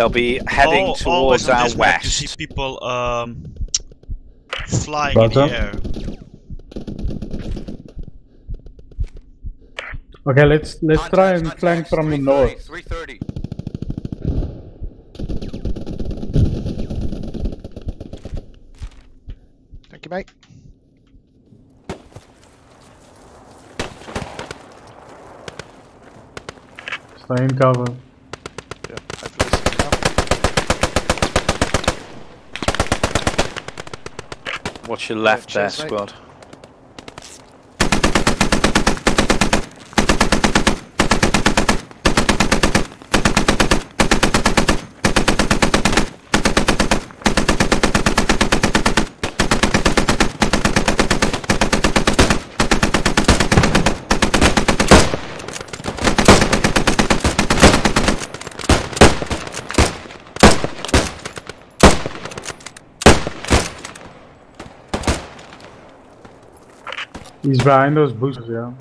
They'll be heading towards our west. Map, you see people flying in the air. Okay, let's try and flank from the north. 330. Thank you, mate. Stay in cover. Yeah, I placed it now. Watch your left there, squad. He's behind those boosters, yeah.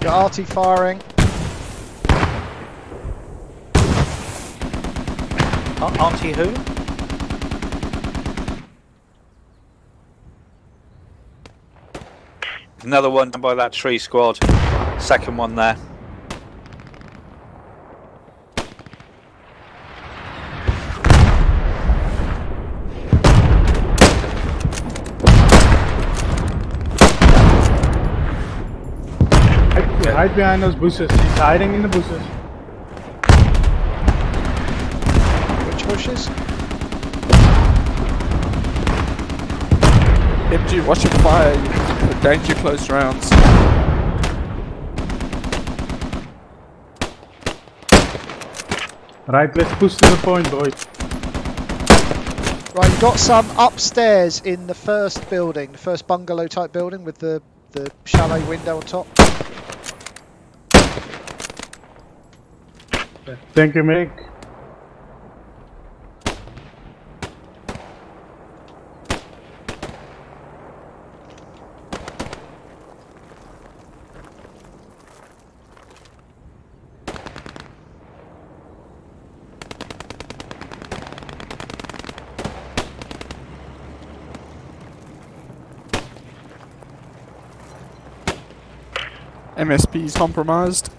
Got arty firing. Arty who? Another one down by that tree, squad. Second one there. Right behind those bushes. He's hiding in the bushes. Which bushes? MG, watch your fire. Danger close rounds. Right, let's push to the point, boys. Right, you got some upstairs in the first building, the first bungalow type building with the shallow window on top. Thank you, Mick. MSP is compromised.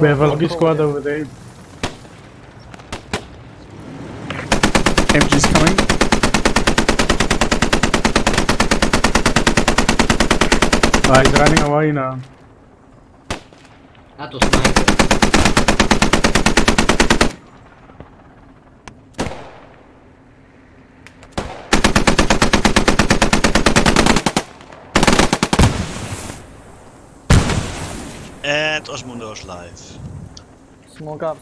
We have a lobby squad over there. MG's coming. Oh, he's running away now. That was nice. And Ozmundo's life. Smoke up,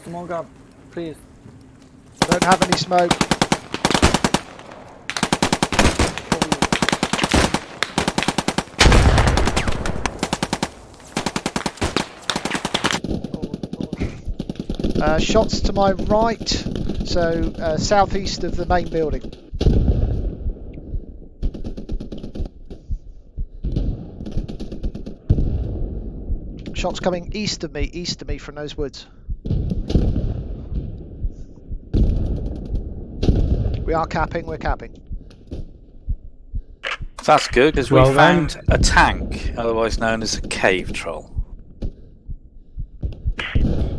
please. Don't have any smoke. Shots to my right, so southeast of the main building. Shots coming east of me from those woods. We are capping, we're capping. That's good, because we found a tank, otherwise known as a cave troll.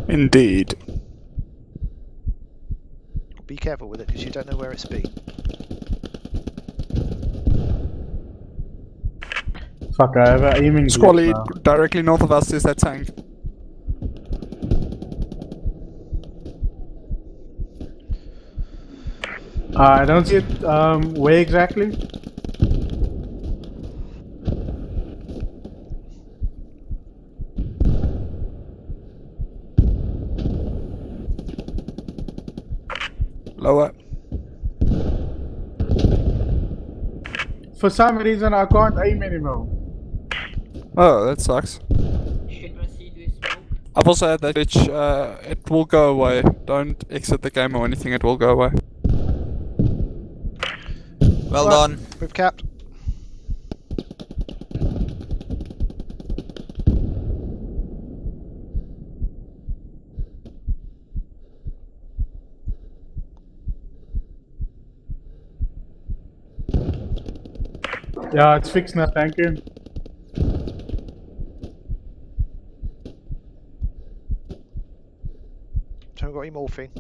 Indeed. Be careful with it, because you don't know where it's been. Fuck, I have an aiming squad lead. Directly north of us is that tank. I don't see it. Where exactly? Lower. For some reason, I can't aim anymore. Oh, that sucks. I've also had that glitch. It will go away. Don't exit the game or anything. It will go away. Well done. We've capped. Yeah, it's fixed now, thank you. Haven't got any morphine.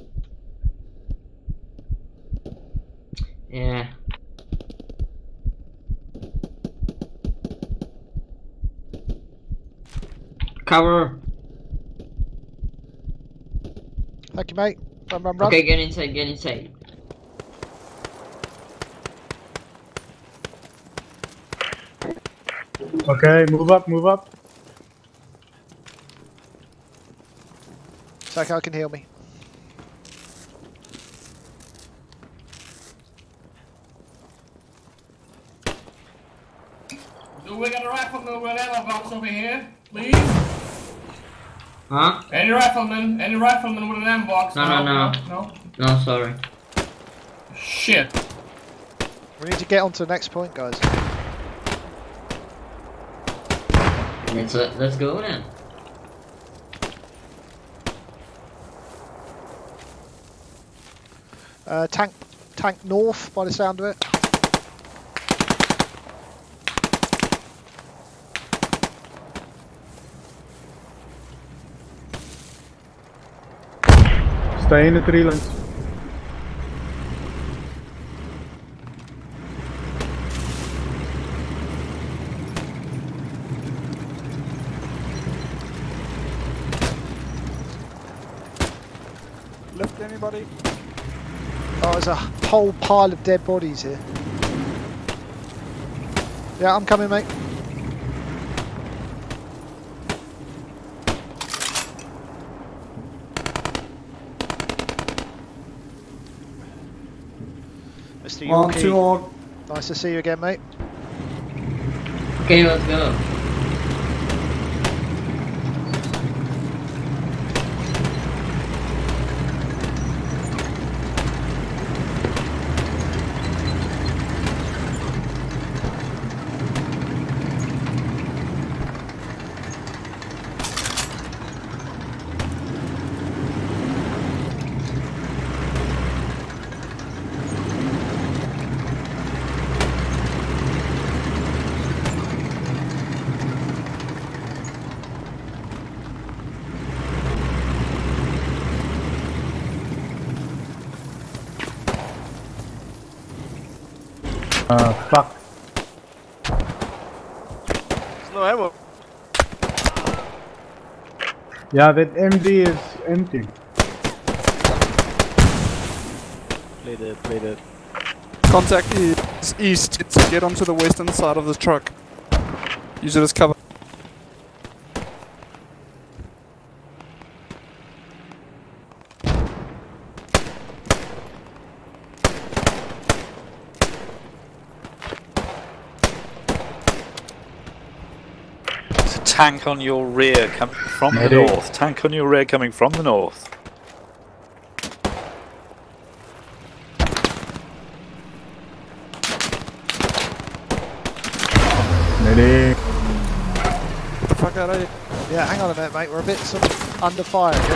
Yeah. Cover. Thank you, mate. Run. Okay, get inside, get inside. Okay, move up, move up. Psycho can heal me. Do we got a rifleman box over here, please? Huh? Any rifleman with an ammo box? No, sorry. Shit. We need to get on to the next point, guys. Let's go then. Tank north by the sound of it. Stay in the tree lines. Left anybody? Oh, there's a whole pile of dead bodies here. Yeah, I'm coming, mate. Mr. Yorkie, nice to see you again, mate. Okay, let's go. Fuck. There's no ammo. Yeah, that MD is empty. Play dead. Contact is east. It's get onto the western side of the truck. Use it as cover. tank on your rear coming from the north. Tank on your rear coming from the north. Medic. What the fuck are you? Yeah, hang on a minute, mate. We're a bit sort of under fire. Yeah?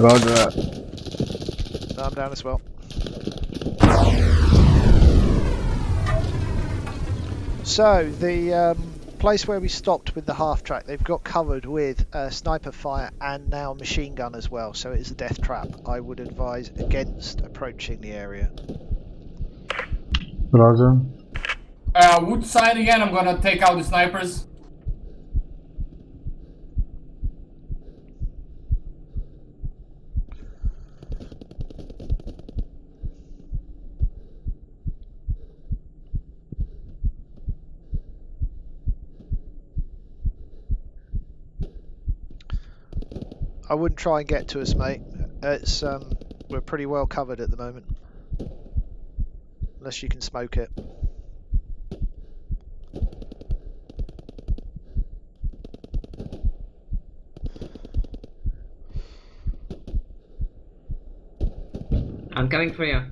Roger that. No, I'm down as well. So, the place where we stopped with the half-track, they've got covered with sniper fire and now machine gun as well, so it is a death trap. I would advise against approaching the area. Roger. Wood side again, I'm gonna take out the snipers. I wouldn't try and get to us, mate. It's we're pretty well covered at the moment. Unless you can smoke it. I'm coming for you.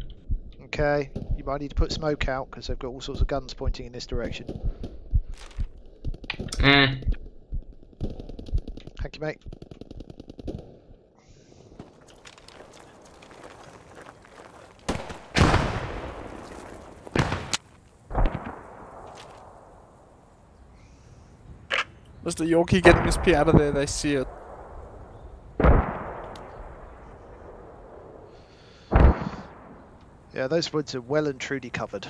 Okay, you might need to put smoke out because they've got all sorts of guns pointing in this direction. Thank you, mate. Mr. Yorkie getting his P out of there, they see it. Yeah, those woods are well and truly covered.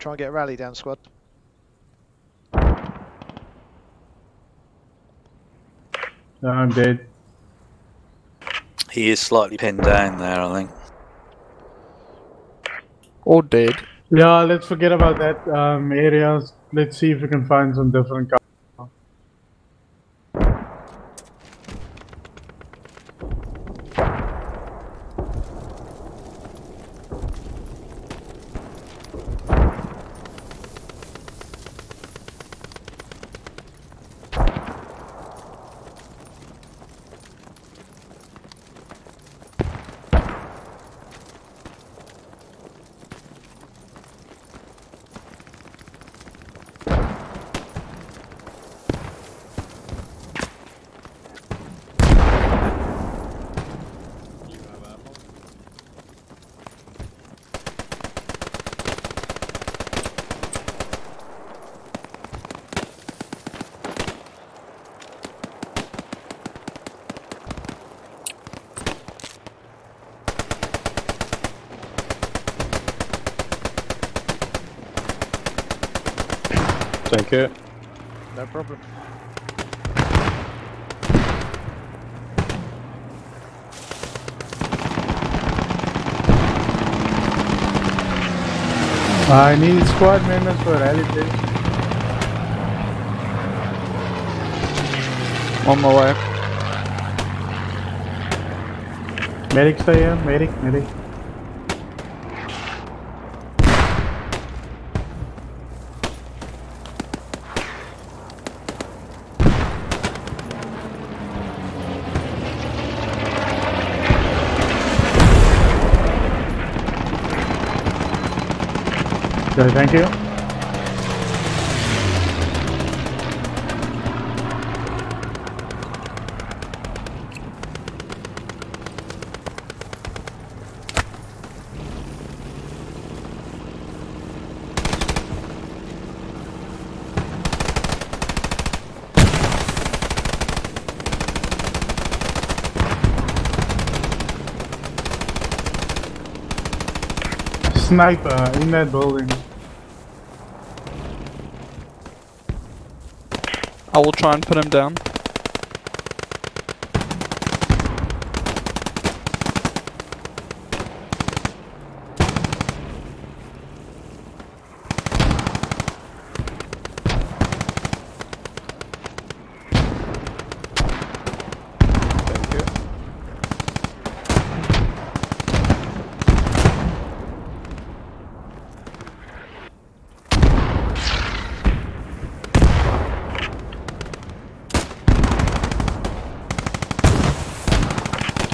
Try and get a rally down, squad. No, I'm dead. He is slightly pinned down there, I think. Or dead. Yeah, let's forget about that area. Let's see if we can find some different cars. Thank you. No problem. I need squad members for rally, please. On my way. Medic, stay here. Medic, medic. Thank you. Sniper in that building. I will try and put him down.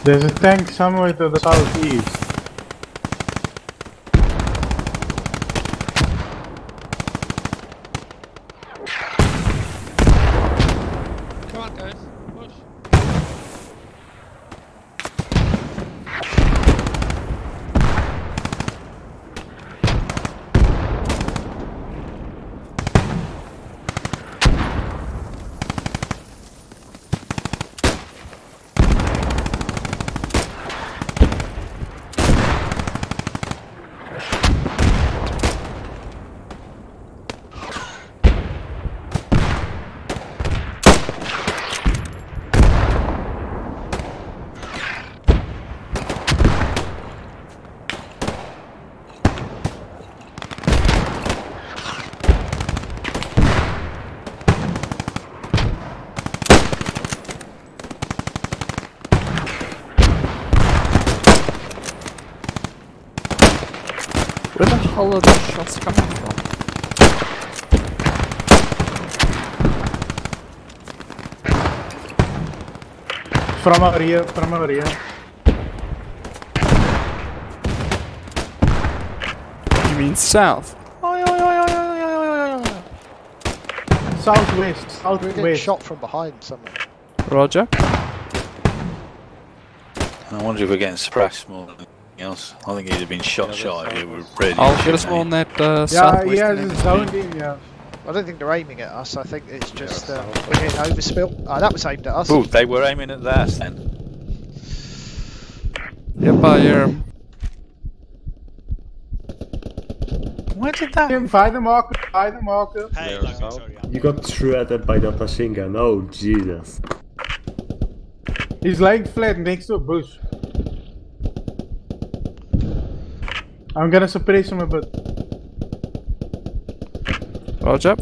There's a tank somewhere to the southeast. Come on guys, push. Where the hell are those shots coming from? From over here, from over here. You mean south? Southwest, southwest. We're getting shot from behind somewhere. Roger. I wonder if we're getting suppressed more. Else. I think he'd have been shot if he were ready. I'll get us on that southwest. Yeah, there's a zone in, yeah. I don't think they're aiming at us, I think it's just we're getting overspill. Ah, oh, that was aimed at us. Oh, they were aiming at us then. Yep, I hear him. Where did that? Find the marker, find the marker. Hey, you got shredded by that machine gun, oh Jesus. He's laying flat next to a bush. I'm gonna suppress him a bit. Roger.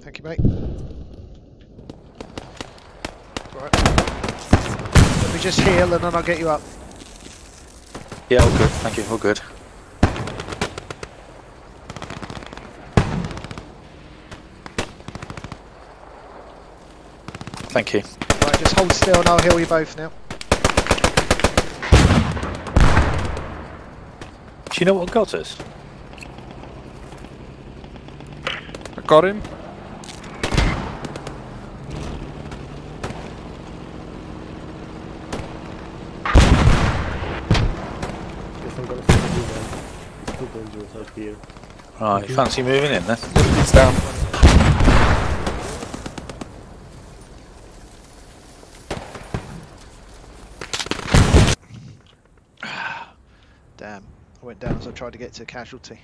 Thank you, mate. Right. Let me just heal and then I'll get you up. Yeah, all good. Thank you. All good. Thank you. Right, just hold still and I'll heal you both now. Do you know what got us? I got him. Guess I'm gonna see you then. It's too dangerous out here. Right, fancy moving in then? It's down. Damn, I went down as I tried to get to a casualty.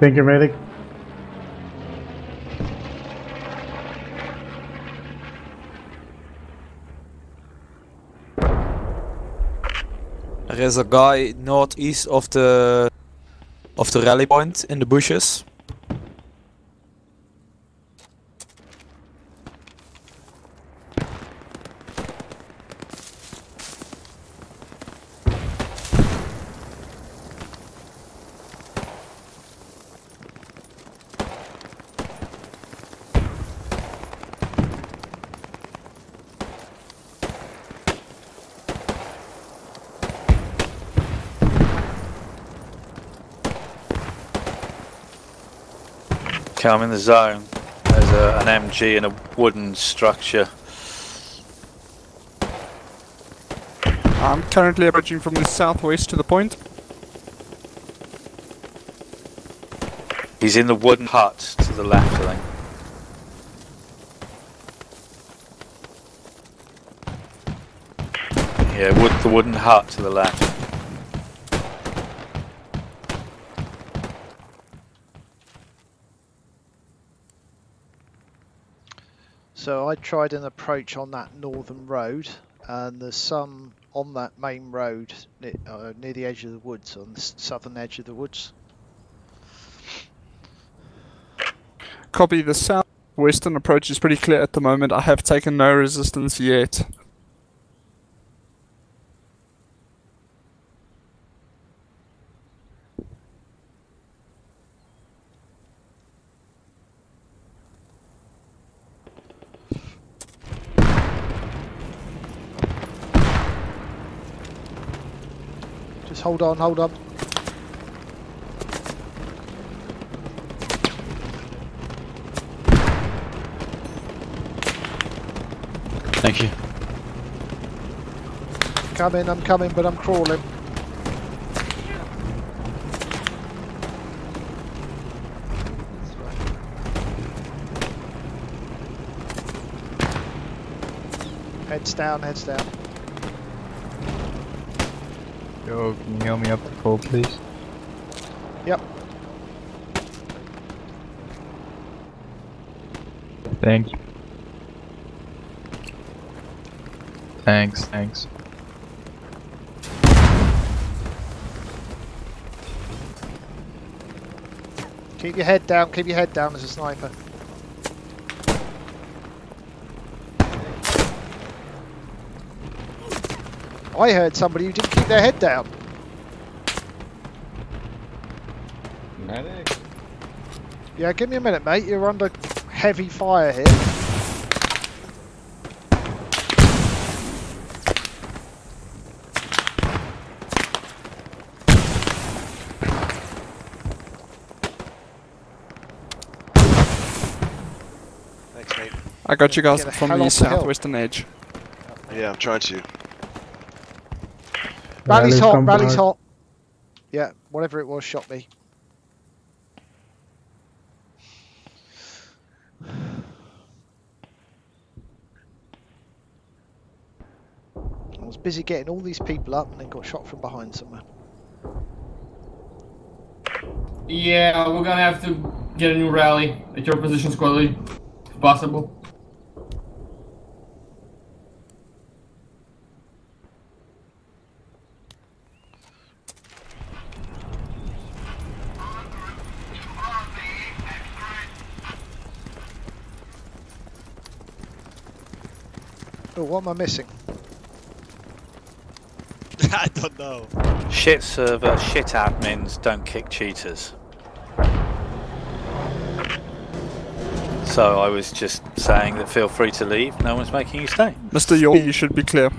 Thank you, medic. There's a guy northeast of the rally point in the bushes. Okay, I'm in the zone. There's an MG and a wooden structure. I'm currently approaching from the southwest to the point. He's in the wooden hut to the left, I think. Yeah, the wooden hut to the left. So I tried an approach on that northern road, and there's some on that main road near the edge of the woods, on the southern edge of the woods. Copy. The southwestern approach is pretty clear at the moment. I have taken no resistance yet. Hold on, hold up. Thank you. Coming, I'm coming, but I'm crawling. Heads down, heads down. Yo, can you help me up the pole, please? Yep. Thank you. Thanks, thanks. Keep your head down as a sniper. I heard somebody who didn't keep their head down. Medic. Yeah, give me a minute, mate. You're under heavy fire here. Thanks, mate. I got you guys from the southwestern edge. Yeah, I'm trying to. Rally's hot, rally's hot. Yeah, whatever it was shot me. I was busy getting all these people up and then got shot from behind somewhere. Yeah, we're gonna have to get a new rally at your position, squad lead, if possible. What am I missing? I don't know. Shit server, shit admins, don't kick cheaters. So I was just saying that feel free to leave, no one's making you stay. Mr. York, you should be clear.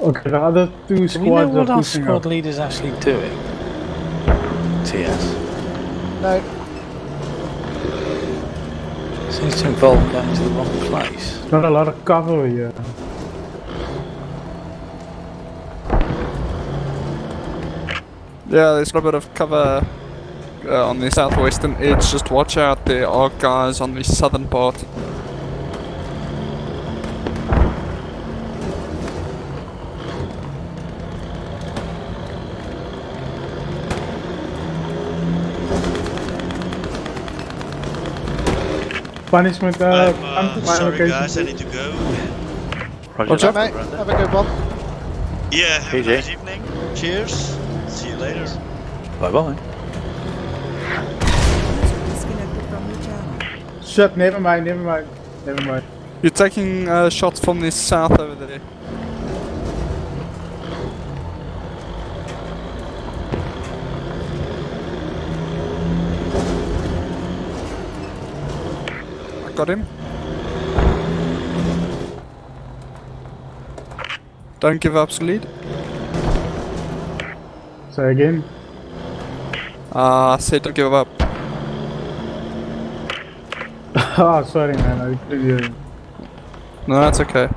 Okay, the other two squads. Do we know what our squad leader's actually doing? TS. No. Seems to involve going to the wrong place. Not a lot of cover here. Yeah, there's a bit of cover on the southwestern edge. Just watch out, there are guys on the southern part. Punishment, sorry guys, I need to go. Roger, mate. Have a good one. Yeah, have a nice evening. Cheers. See you later. Bye-bye. Shit, never mind, never mind. Never mind. You're taking shots from the south over there. Got him. Don't give up the lead. Say again. I said don't give up. Oh, sorry man, I didn't hear you. No, that's okay.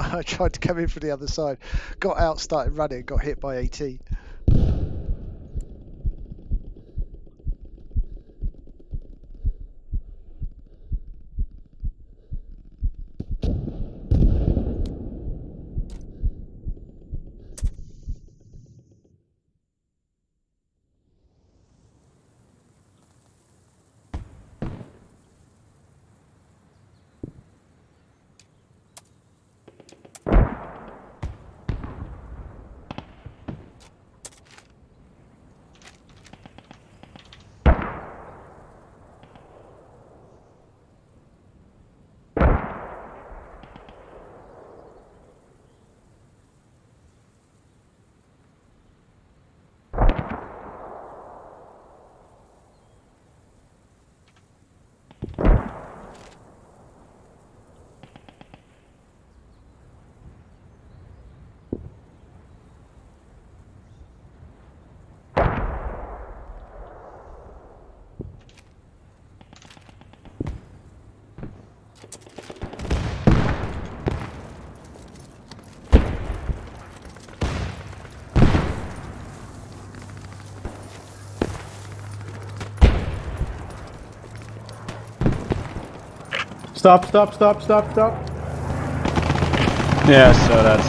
I tried to come in from the other side, got out, started running, got hit by 18. Stop, stop, stop, stop, stop. Yeah, so that's...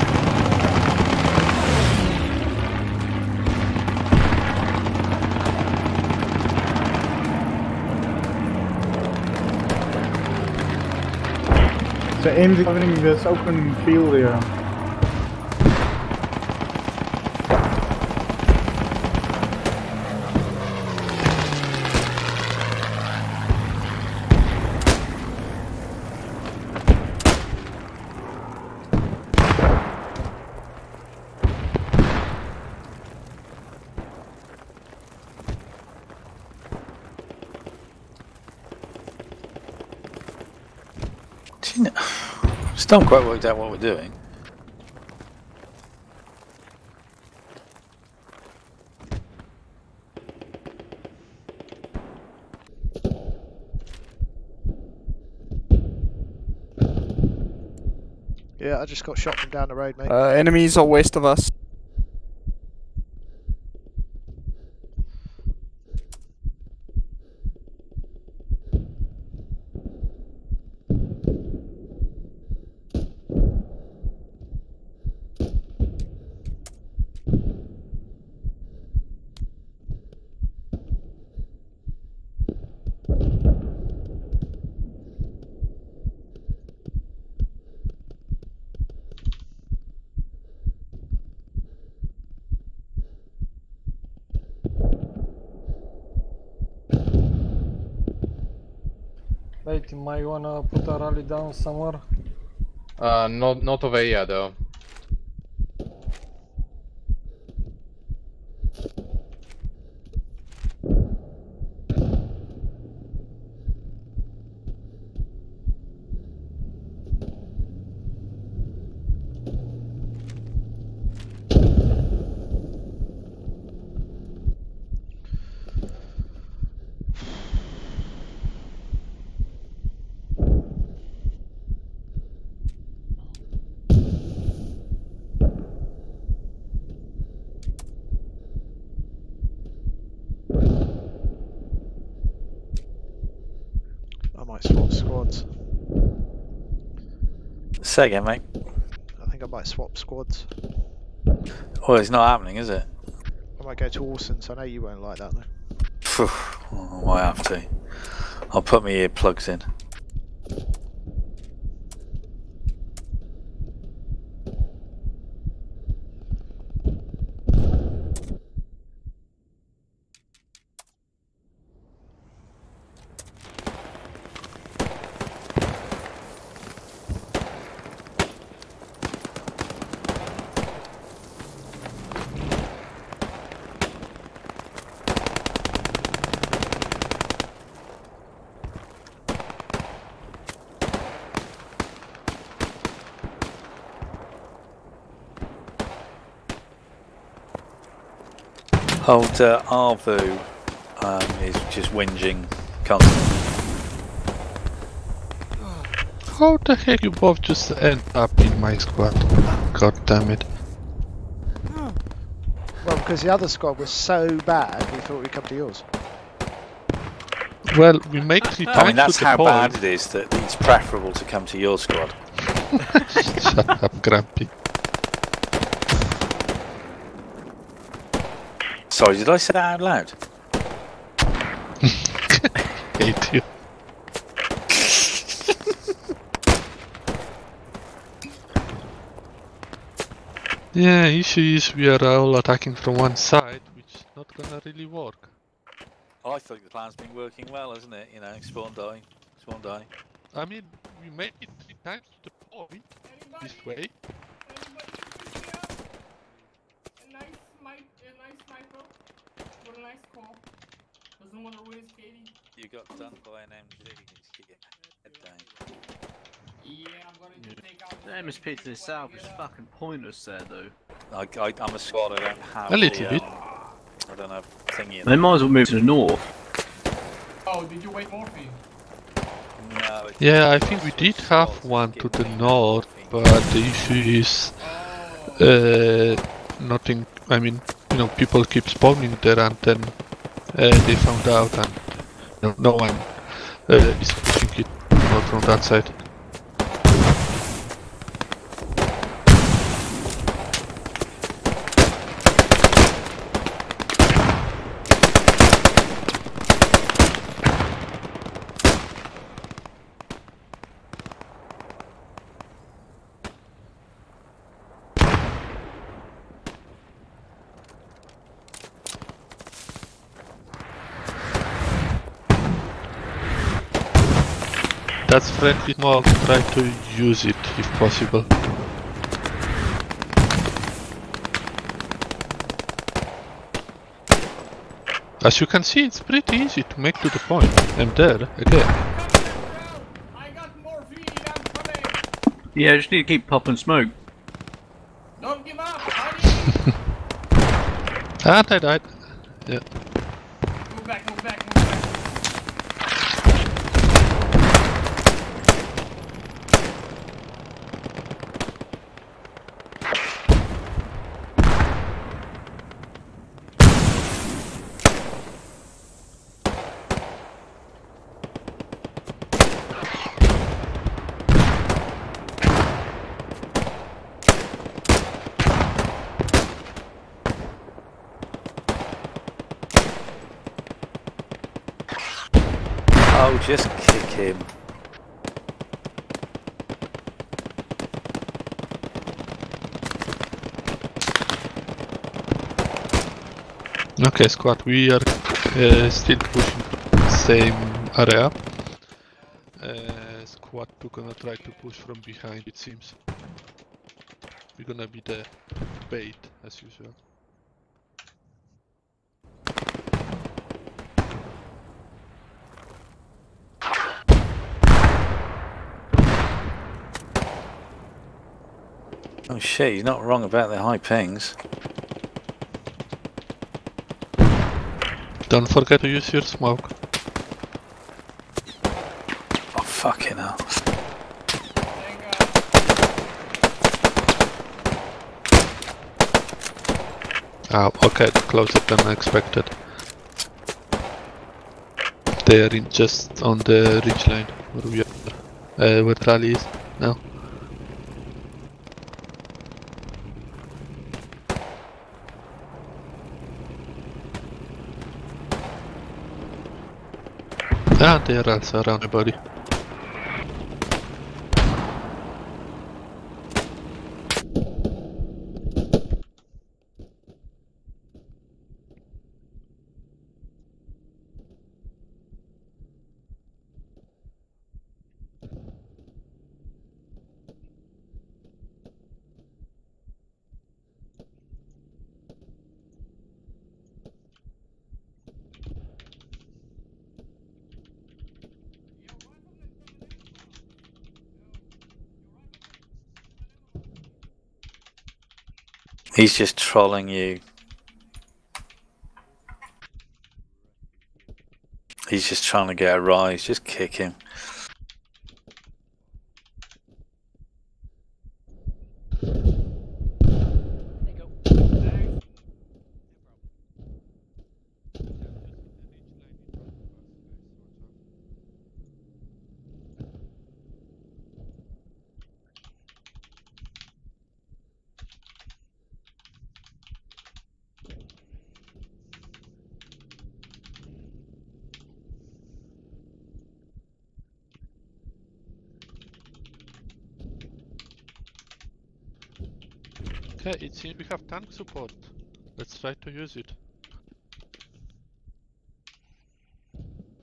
So aim's covering this open field here. Still haven't quite worked out what we're doing. Yeah, I just got shot from down the road, mate. Enemies are west of us. Wait, might wanna put a rally down somewhere? Not over here though. Say again, mate. I think I might swap squads. Well, it's not happening, is it? I might go to Orson, so I know you won't like that though. I might have to. I'll put my earplugs in. Old Arvu is just whinging constantly. How the heck you both just end up in my squad? God damn it. Oh. Well, because the other squad was so bad, we thought we'd come to yours. Well, we make the time. I mean, that's how bad it is that it's preferable to come to your squad. Shut up, Grumpy. Sorry, did I say that out loud? Hate you. Yeah, issue is we are all attacking from one side, which is not gonna really work. I think the plan's been working well, hasn't it? You know, spawn die, spawn die. I mean, we made it 3 times to the point this way. You got done by an MG. Yeah, I'm going to take out the MSP to the south is fucking pointless there, though. I'm a squad, I don't have a little bit. I don't have thingy in there. They might as well move to the north. Oh, did you wait morphine? No. Yeah, I think we did have one to the north, but the issue is nothing. I mean, you know, people keep spawning there, and then they found out, and no one is pushing it out from that side. That's friendly mod, try to use it if possible. As you can see, it's pretty easy to make to the point. I'm there again. I got morphine, I'm coming! Yeah, I just need to keep popping smoke. Don't give up! Ah, I died. Yeah. Move back, move back, move back. Oh, just kick him. Okay, squad, we are still pushing the same area. Squad 2 gonna try to push from behind, it seems. We're gonna be the bait, as usual. Oh shit, you're not wrong about the high pings. Don't forget to use your smoke. Oh fucking hell. Oh, okay, closer than I expected. They are in just on the ridge line where we are, where Rally is now. Ah, they are also around my body. He's just trolling you. He's just trying to get a rise, just kick him. Okay, it seems we have tank support. Let's try to use it.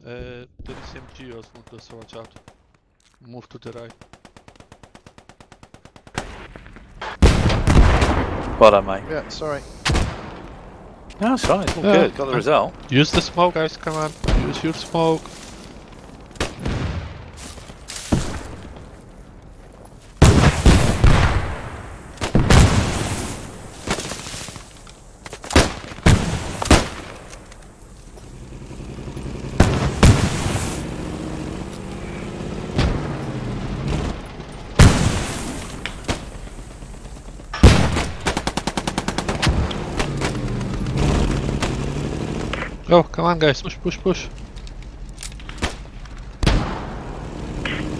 There is MG, Ozmundo, so watch out. Move to the right. Well done, mate. Yeah, sorry. No, it's fine, it's all good, got the result. Use the smoke, guys, come on. Use your smoke. Go, come on guys, push, push, push.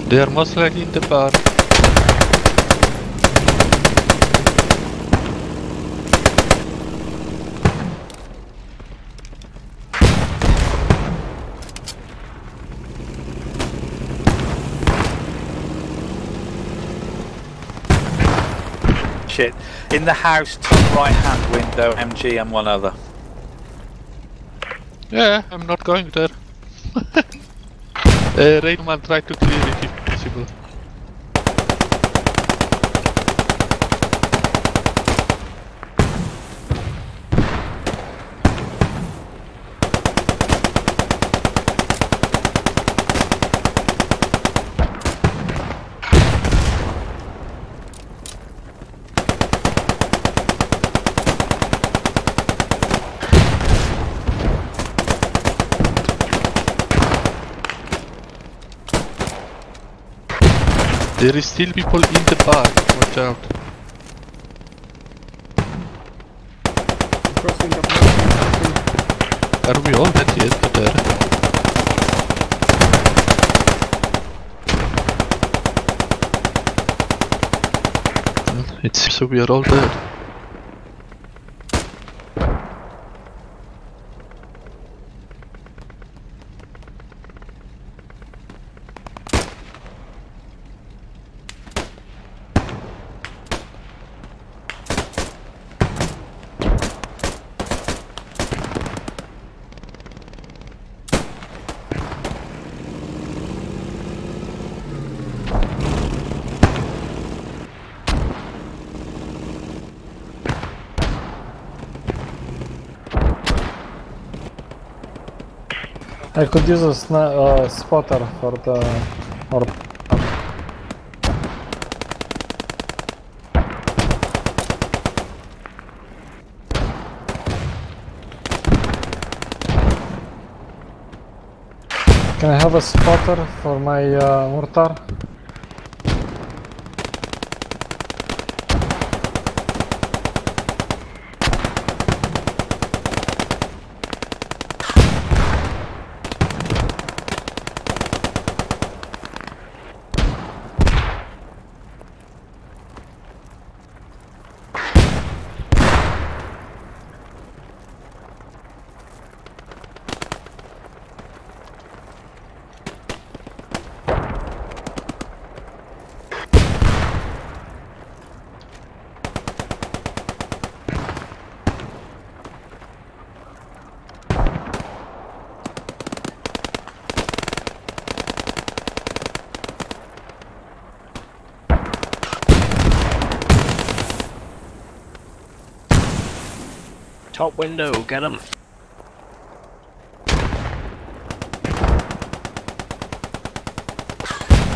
They are most likely in the bar. Shit. In the house, top right hand window, MG and one other. Yeah, I'm not going there. Rainman, try to clear it if possible. There is still people in the bar, watch out. Are we all dead yet? It seems we are all dead. I could use a spotter for the orb. Can I have a spotter for my mortar? Top window, get him.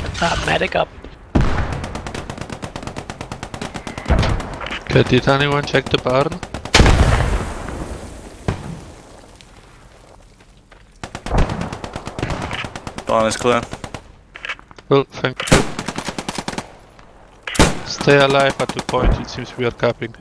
Get that medic up. Okay, did anyone check the barn? Barn is clear. Well, thank you. Stay alive at the point, it seems we are capping.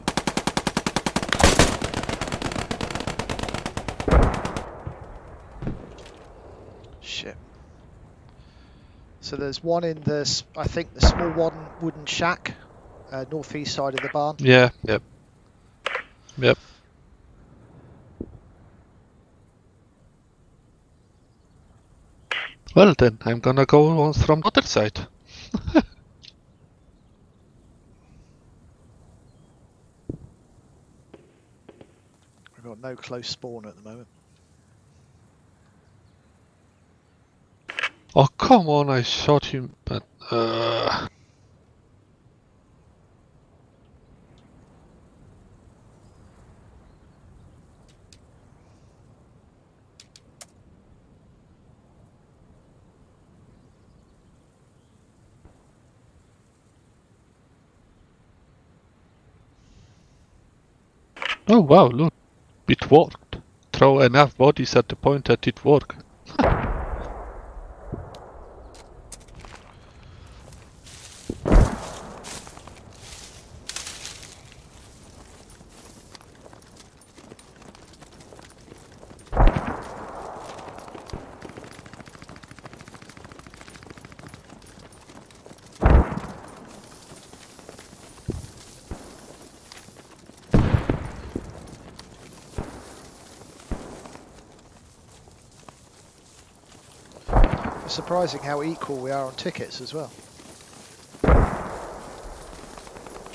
So there's one in the, I think the small one wooden shack, northeast side of the barn. Yeah, yep. Yep. Well then, I'm gonna go on from the other side. got no close spawn at the moment. Oh, come on, I shot him, but... Oh wow, look, it worked. Throw enough bodies at the point that it worked. Surprising how equal we are on tickets as well.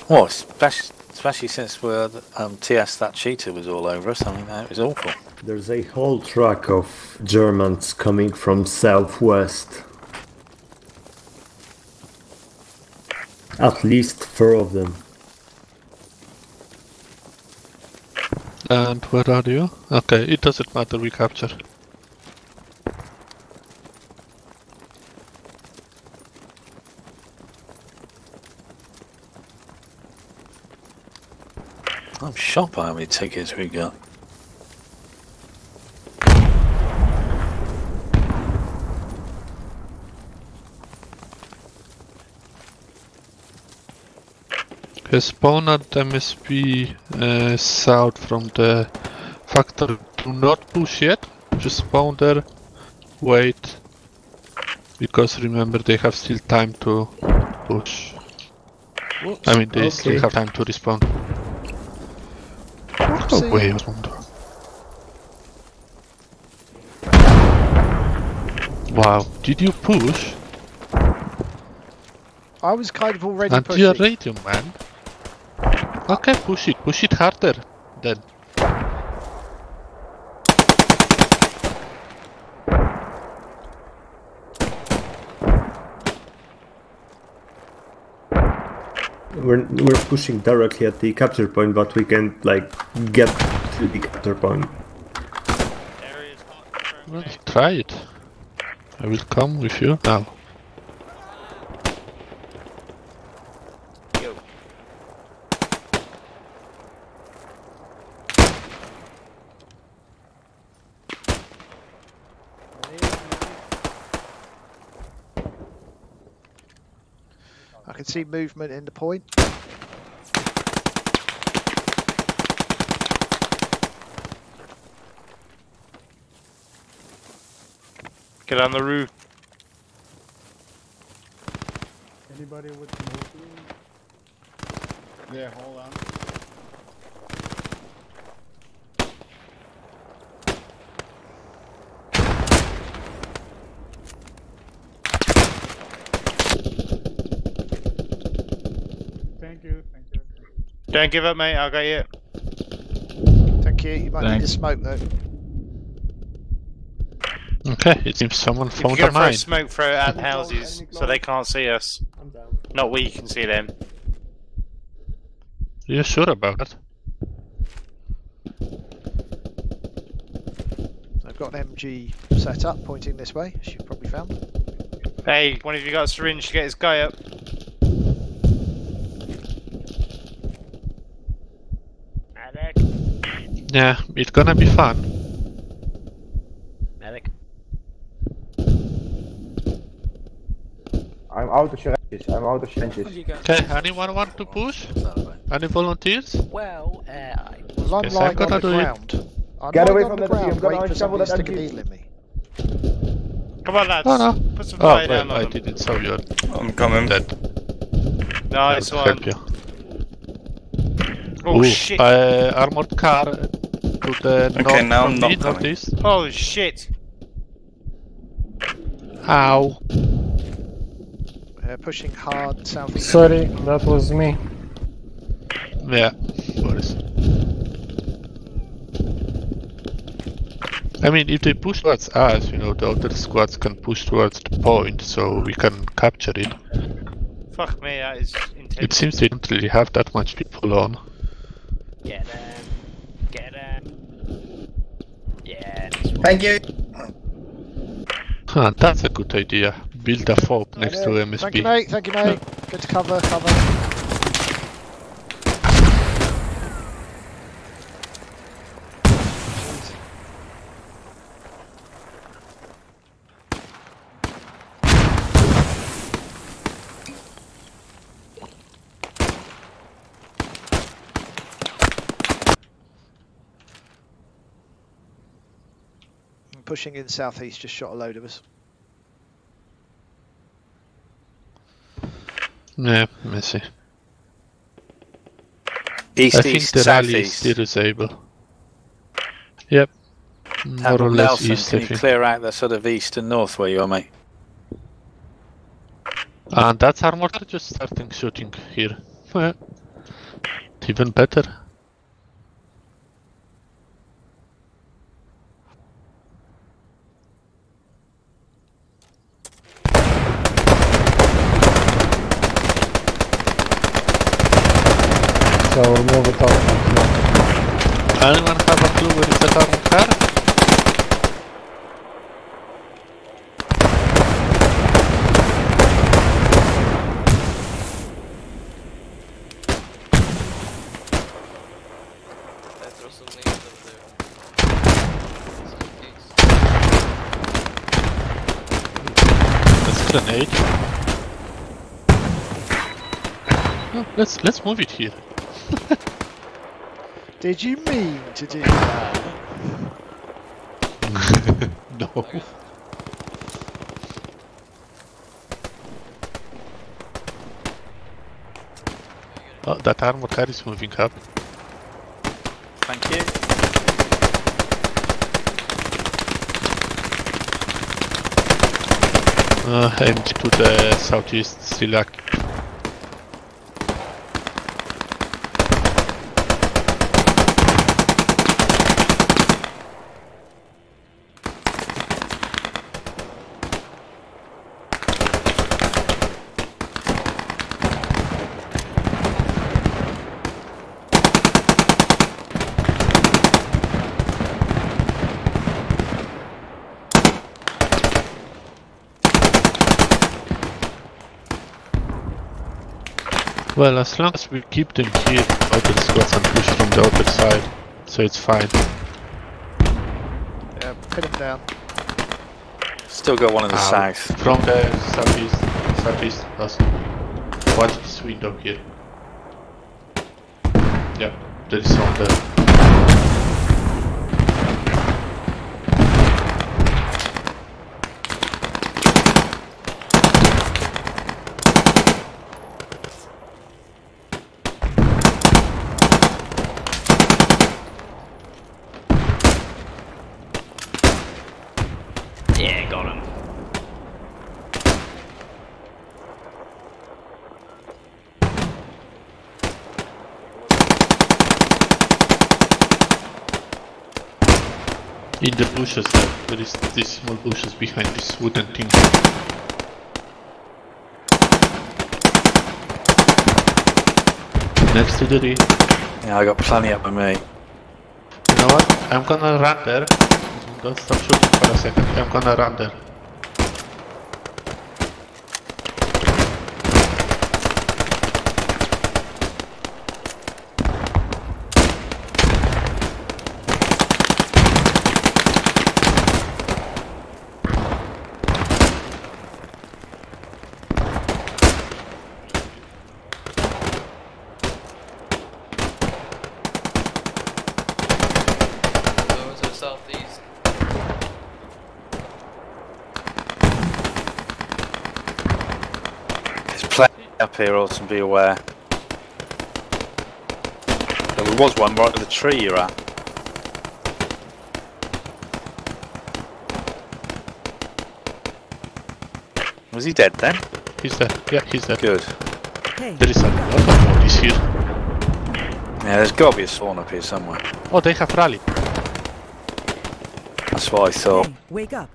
Well, especially since we're TS that cheater was all over us. I mean, that was awful. There's a whole truck of Germans coming from southwest. At least 4 of them. And where are you? Okay, it doesn't matter. We capture. I'm shocked by how many tickets we got. The spawn at MSP south from the factory. Do not push yet. Just spawn there. Wait. Because remember, they have still time to push. Whoops. I mean, they still have time to respawn. No way, Ozmundo. Wow, did you push? I was kind of already pushing. You're radio, man. Okay, push it harder then. We're pushing directly at the capture point, but we can't like get to the capture point. Well, try it. I will come with you now. I can see movement in the point. Get on the roof. Anybody with the motor? Yeah, hold on. Thank you. Don't give up, mate, I'll get you. Thank you, you might need to smoke though. Okay, it seems someone found a mine. We're going to smoke throw it at houses so they can't see us. I'm down. Not we can see them. Are you sure about it? I've got an MG set up pointing this way, as you've probably found. Hey, one of you got a syringe to get this guy up. Yeah, it's gonna be fun. Medic. I'm out of syringes, Okay, anyone want to push? Any volunteers? Well, I'm lying on the ground. Get away from the ground, waiting for someone to needle in me. Come on lads, put some fire down on them. I didn't saw you. I'm coming. Nice one. Oh shit! Armored car. To the okay, now I'm not coming. Holy shit! Ow! Pushing hard southeast. Sorry, that was me. Yeah, Boris. I mean, if they push towards us, you know, the other squads can push towards the point, so we can capture it. Fuck me, that is intense. It seems they don't really have that much people on. Get them. Get them. Yeah. Thank you. Huh, that's a good idea. Build a fort next to MSP. Thank you, mate. Thank you, mate. Good to cover, cover. Pushing in southeast, just shot a load of us. Yeah, messy. East, I think east, the rally is still disabled. Yep. More or less Nelson, east. Can you clear out the sort of east and north where you are, mate? And that's our mortar just starting shooting here. Yeah. Even better. So we'll move it over. Anyone have a clue where is the armored car? There are some names up there. That's a grenade. Oh, let's move it here. Did you mean to do that? No. Oh, that armored car is moving up. Thank you. And to the southeast, still active. Well, as long as we keep them here, other squads and push from the other side, so it's fine. Yeah, put them down. Still got one in the south. From the southeast, us. Watch this window here. Yeah, there is one there. In the bushes, there is these small bushes behind this wooden thing. Next to the tree. Yeah, I got plenty up my mate. You know what? I'm gonna run there. Don't stop shooting for a second. I'm gonna run there. Up here, Orson, be aware. There was one right at the tree you're at. Was he dead then? He's dead. Yeah, he's dead. Good. Hey. There is a lot of bodies here. Yeah, there's got to be a spawn up here somewhere. Oh, they have rallied. I That's what I thought. Hey, wake up.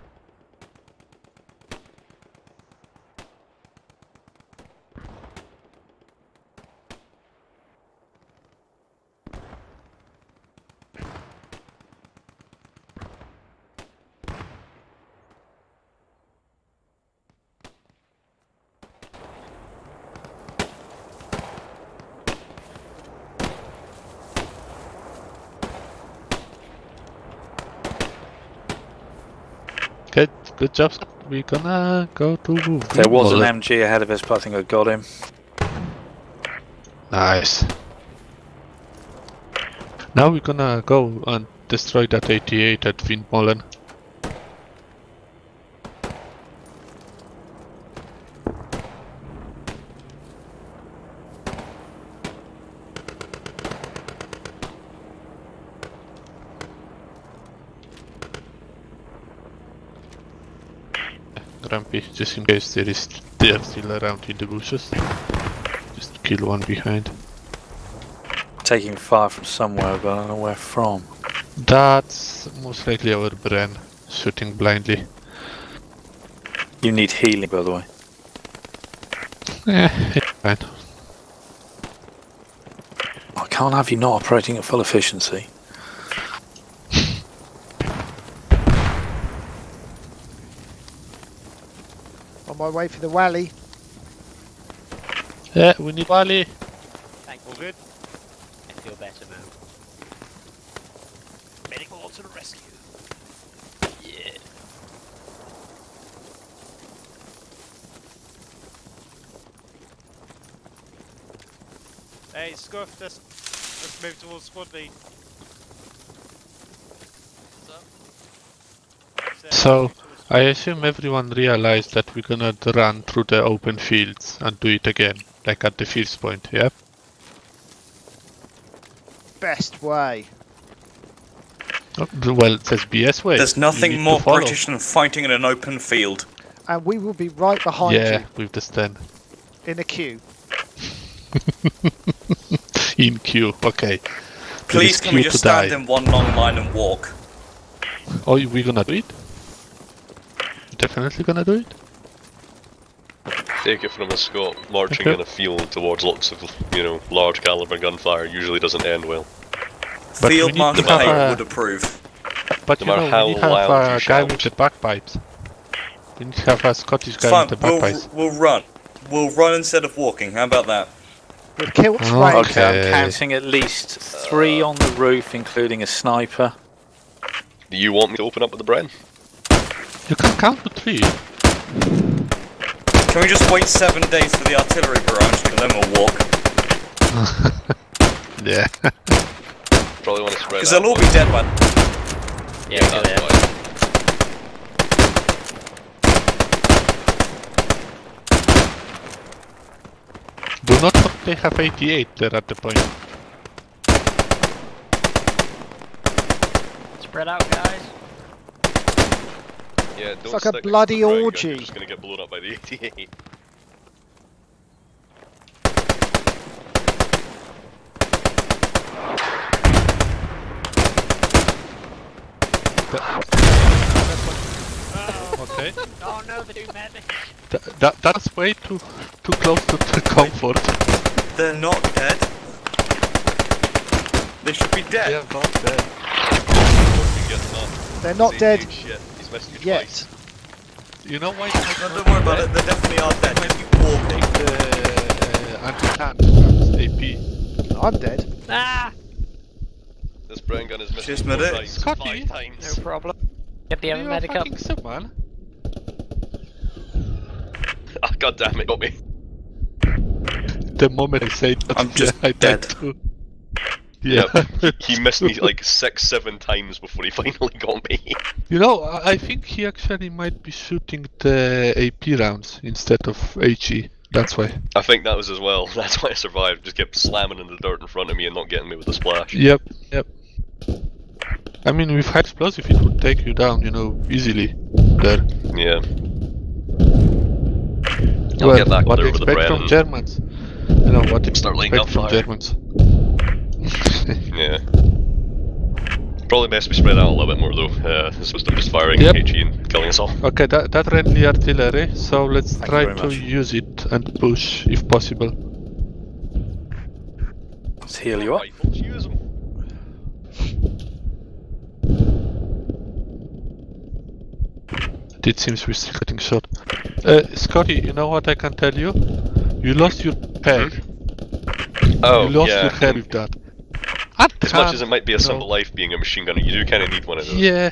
Good job, we're gonna go to... There was an MG ahead of us, but I think I got him. Nice. Now we're gonna go and destroy that 88 at Windmolen. Grumpy, just in case there is they're still around in the bushes. Just kill one behind. Taking fire from somewhere, but I don't know where from. That's most likely our Bren, shooting blindly. You need healing, by the way. Yeah, it's fine. I can't have you not operating at full efficiency. My way for the Wally. Yeah, we need Wally. Thank all good. I feel better now. Medical onto the rescue. Yeah. Hey, Scuff, let's move towards squad lead. What's up? So I assume everyone realized that we're gonna run through the open fields and do it again, like at the first point, yeah? Best way. Oh, well, it says BS way. There's nothing more British than fighting in an open field. And we will be right behind you. Yeah, with the stand. In a queue. In queue, okay. Please can we just stand in one long line and walk? Oh, we're gonna do it? Definitely gonna do it. Take it from a Scot, marching in a field towards lots of, you know, large caliber gunfire usually doesn't end well. But field Marshal Hayden would approve. But no matter how loud you shout. We need to have a guy with the bagpipes. We need to have a Scottish guy with the bagpipes. We'll run. We'll run instead of walking, how about that? We'll kill okay, I'm counting at least 3 on the roof, including a sniper. Do you want me to open up with the Bren? You can count to 3. Can we just wait 7 days for the artillery barrage and then we'll walk? Yeah. Probably want to spread. Because they'll all be dead by then. Yeah, we'll do that. Do not think they have 88 there at the point. Spread out, guys. Yeah, it's like a bloody orgy. You're just gonna get blown up by the 88. Okay. Oh no, the two medics. That's way too close to the comfort. They're not dead. They should be dead. They're not dead. They're not dead. Yes. You know why? Don't worry about it. They definitely are dead. I'm dead. Ah! This brain gun is missing 4 times. Scotty, no problem. Get the other medic up. Someone. Ah, god damn it, got me. The moment I said that, I'm just dead. Yeah, he missed me like 6-7 times before he finally got me. You know, I think he actually might be shooting the AP rounds instead of HE, that's why. I think that was as well, that's why I survived, just kept slamming in the dirt in front of me and not getting me with the splash. Yep, yep. I mean, with high explosive it would take you down, you know, easily, there. Yeah. Well, get back what do you expect from Germans? You know, what do you expect from Germans? Yeah. Probably best we spread out a little bit more though, as opposed to just firing HE and killing us all. Okay, that friendly artillery, so let's try to use it and push if possible. Let's heal you up. It seems we're still getting shot. Scotty, you know what I can tell you? You lost your peg. Oh, you lost your head with that. As much as it might be a simple life being a machine gunner, you do kind of need one of those. Yeah.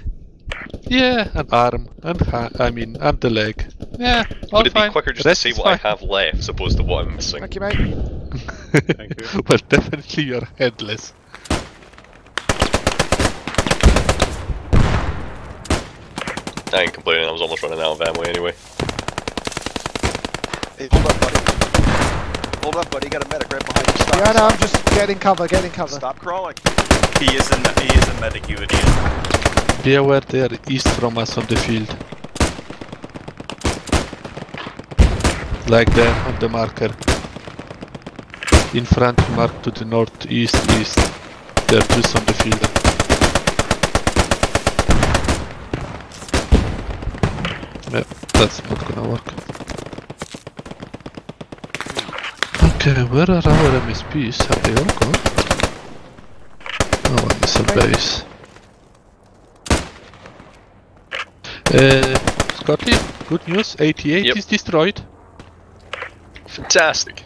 Yeah, an arm, and and the leg. Yeah, all Would it fine. Be quicker just Rest to say what I have left, as opposed to what I'm missing? Thank you, mate. Thank you. Well, definitely you're headless. I ain't complaining, I was almost running out of ammo anyway. Hey, hold up, buddy. Hold up, buddy, you got a medic right behind you. Stop, yeah, no, I'm just getting cover, Stop crawling. He is a medic, you idiot. They were there east from us on the field. Like there on the marker. In front, marked to the northeast, east. They're just on the field. That's not gonna work. Okay, where are our MSPs? Have they all gone? Oh, it's a base. Scotty, good news, 88 is destroyed. Fantastic.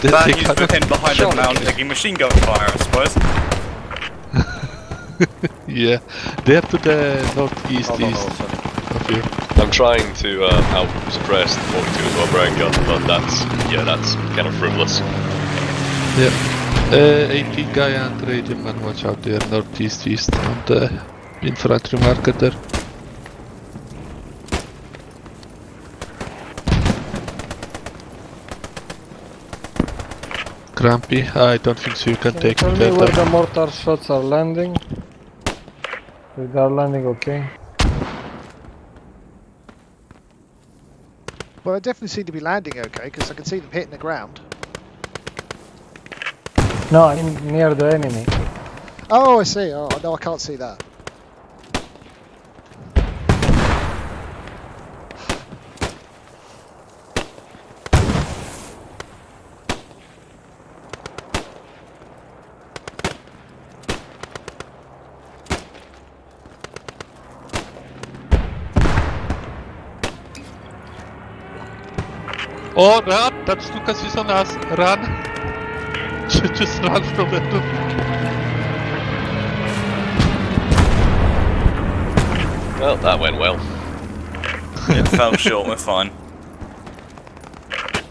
That you put him behind the mountain taking machine gun fire, I suppose. Yeah, they're to the northeast east of you. I'm trying to out-suppress the 42 as well, Brown gun, but that's kind of frivolous. Yeah. 18 guy and radium man, watch out there, northeast, east, on the infantry marker there. Grumpy, I don't think so you can take me there. Tell me where the mortar shots are landing. They are landing okay. Well, they definitely seem to be landing okay, because I can see them hitting the ground. No, I mean near the enemy. Oh, I see. Oh, no, I can't see that. Oh, run! That Stukas is on us! Run! Just run from the roof. Well, that went well. It fell short, we're fine.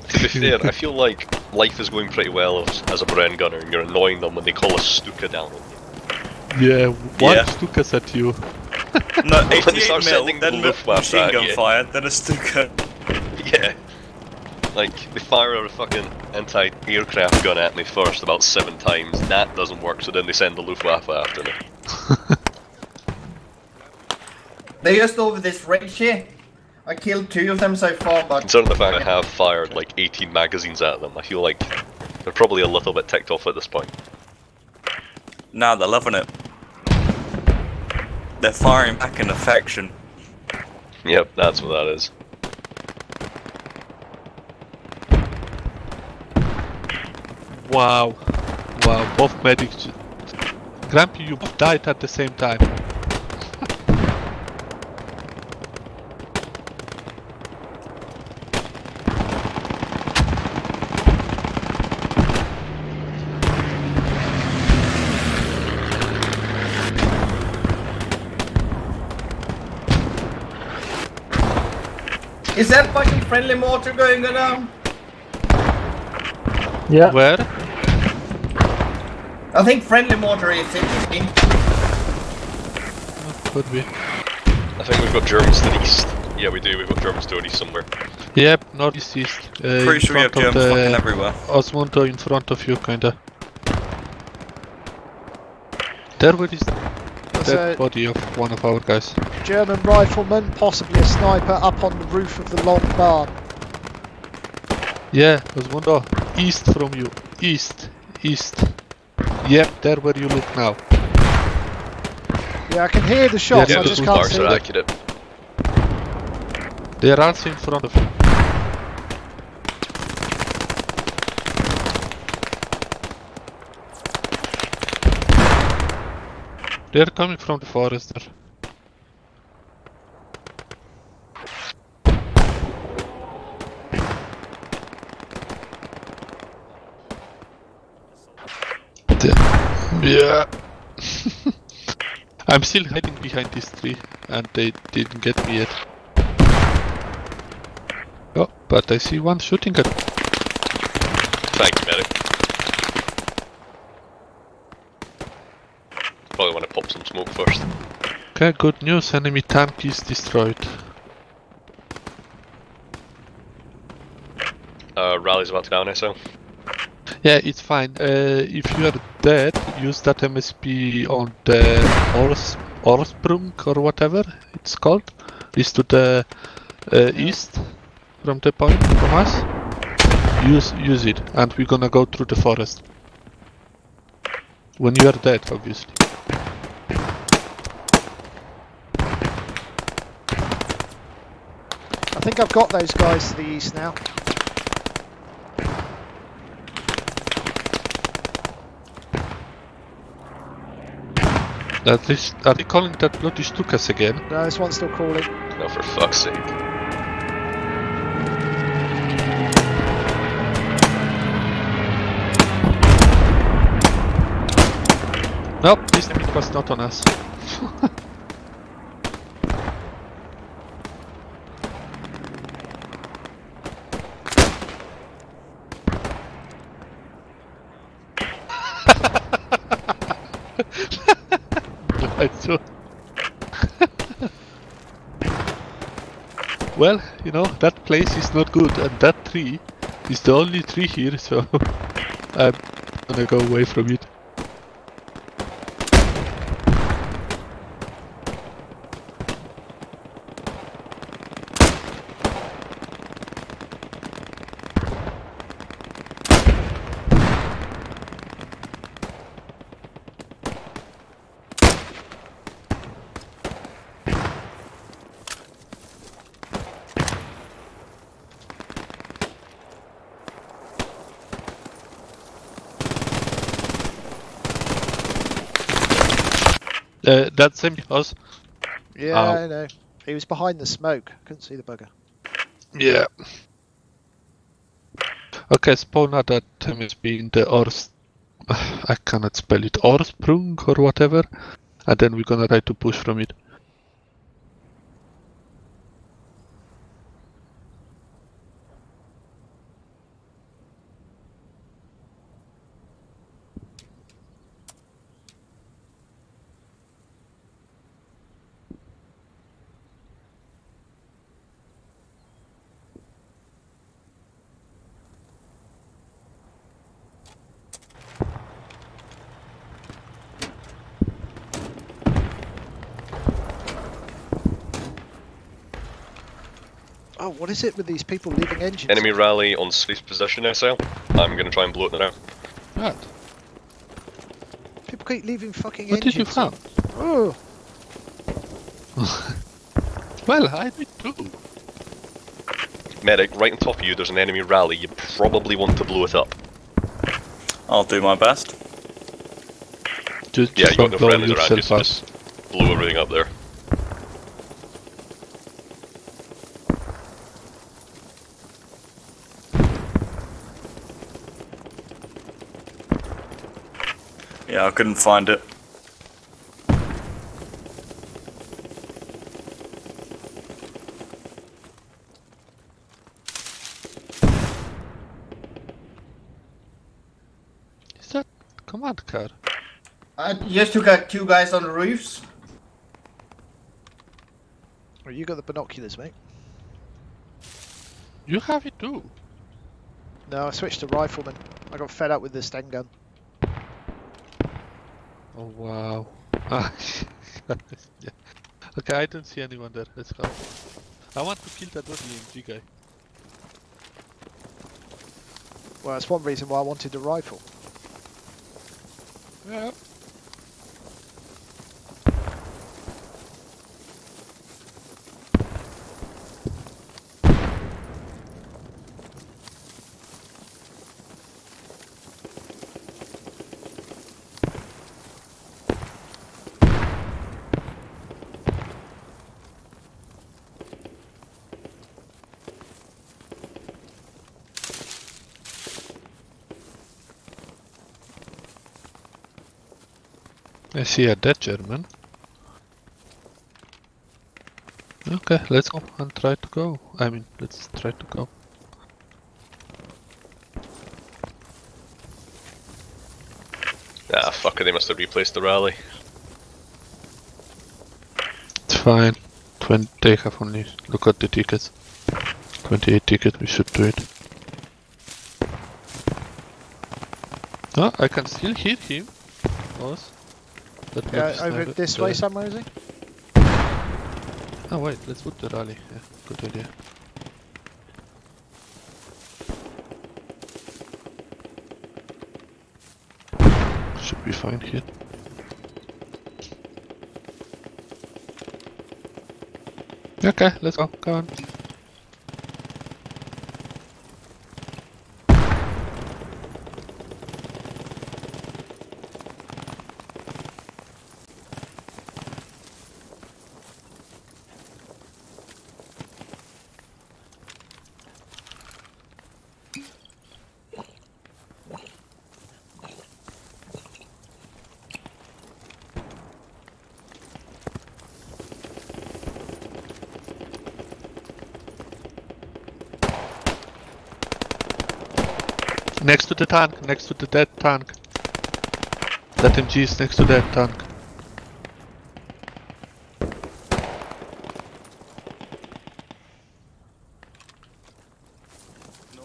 To be fair, I feel like life is going pretty well as a Bren gunner and you're annoying them when they call a Stuka down on you. Yeah, one Stukas at you. No, 88 mil, then machine gun fire, then a Stuka. Yeah. Like, they fire a fucking anti-aircraft gun at me first about 7 times, that doesn't work, so then they send the Luftwaffe after me. They're just over this ridge here. I killed 2 of them so far, but... Concerning the fact I have fired like 18 magazines at them, I feel like they're probably a little bit ticked off at this point. Nah, they're loving it. They're firing back in affection. Yep, that's what that is. Wow, wow, both medics. Grumpy, you both died at the same time. Is that fucking friendly mortar going around? Yeah. Where? I think friendly mortar is interesting. Could be. I think we've got Germans to the east. Yeah, we do. We've got Germans to the east somewhere. Yep, northeast, east. Pretty sure we have Germans fucking everywhere. Ozmundo in front of you, kinda. There where is the dead body of one of our guys. German rifleman, possibly a sniper, up on the roof of the long barn. Yeah, Ozmundo, east from you. East. Yep, there where you look now. Yeah, I can hear the shots, yeah, I just can't see them. They are out in front of you. They are coming from the forest. Yeah. I'm still hiding behind this tree and they didn't get me yet. Oh, but I see one shooting at me. Thank you, medic. Probably want to pop some smoke first. Okay, good news, enemy tank is destroyed. Rally's about to down SO. Yeah, it's fine. If you are dead, use that MSP on the Orsbrunk or whatever it's called. It's to the east from the point from us. Use it, and we're gonna go through the forest. When you are dead, obviously. I think I've got those guys to the east now. At least, are they calling that bloody Stukas again? No, this one's still calling. No, for fuck's sake. Nope, this time it was not on us. Well, you know, that place is not good and that tree is the only tree here, so I'm gonna go away from it. That's him, Oz. Yeah, I know. He was behind the smoke. Couldn't see the bugger. Yeah. Okay, spawn at that MSB in the Ors... I cannot spell it. Orsprung or whatever. And then we're gonna try to push from it. Oh, what is it with these people leaving engines? Enemy rally on space position, SL. I'm gonna try and blow it now. Right. People keep leaving fucking engines. What did you find? Oh. Well, I did too. Medic, right on top of you, there's an enemy rally. You probably want to blow it up. I'll do my best. Just yeah, you got no friendlies around you, so just blow everything up there. Yeah, I couldn't find it. Is that command car? Yes, you got two guys on the roofs. Well, you got the binoculars, mate. You have it too. No, I switched to rifleman. I got fed up with the Sten gun. Oh wow. Yeah. Okay, I don't see anyone there, let's go. I want to kill that bloody MG guy. Well, that's one reason why I wanted the rifle. Yeah. Is he a dead German? Okay, let's go and try to go. I mean, let's try to go. Ah, fucker, they must have replaced the rally. It's fine. They have only... look at the tickets. 28 tickets, we should do it. Oh, I can still hit him. Boss. Yeah, over this way somewhere, is he? Oh wait, let's put the rally. Yeah, good idea. Should be fine here. Okay, let's go. Come on. Next to the tank, next to the dead tank. That MG is next to that tank. No.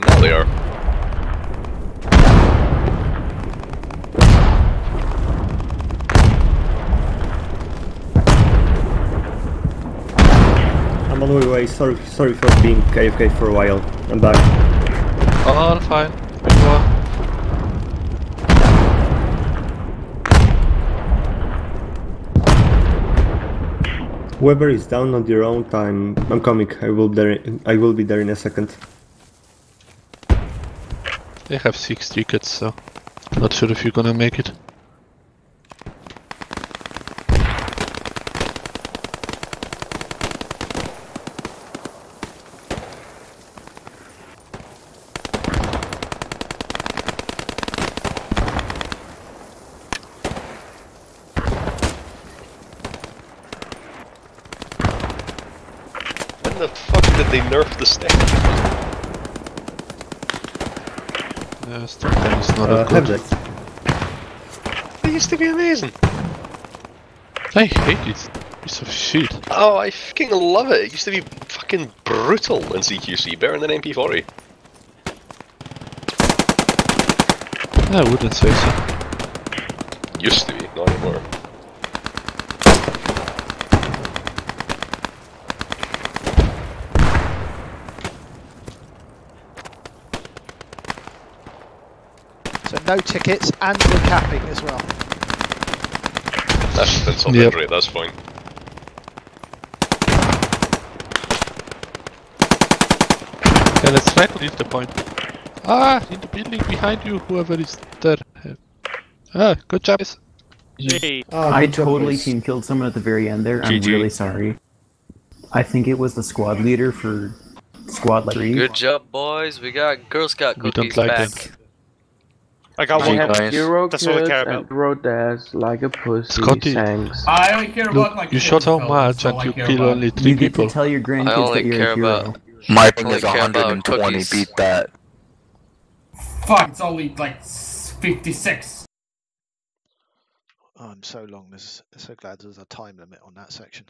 No, they are. I'm on my way, sorry for being AFK for a while. I'm back. All fine. Whoever is down on their own time, I'm coming. I will be there in a second. They have 6 tickets, so not sure if you're gonna make it. When the fuck did they nerf the snake? It's not good. They used to be amazing. I hate this piece of shit. Oh, I fucking love it. It used to be fucking brutal in CQC, better than MP40. I wouldn't say so. Used to be, not anymore. No tickets, and we're capping as well. That's on the rate, that's fine. Okay, let's try to leave the point. Ah, in the building behind you, whoever is there. Ah, good job, guys. Hey. Oh, I totally team killed someone at the very end there. GG. I'm really sorry. I think it was the squad leader for squad like 3. Good job, boys. We got Girl Scout cookies back. Them. I got one hit. That's all I care about. Like a pussy. Scotty, thanks. I only care about like you shot so much and you kill only 3 people. You get to tell your grandkids that you're a hero. My ping is 120. Beat that. Fuck! It's only like 56. Oh, I'm so glad there's a time limit on that section.